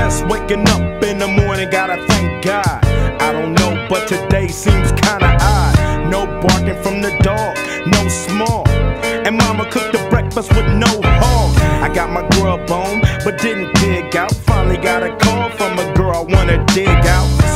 Just waking up in the morning, gotta thank God. I don't know, but today seems kinda odd. No barking from the dog, no small. And mama cooked the breakfast with no hog. I got my grub on, but didn't dig out. Finally got a call from a girl I wanna dig out.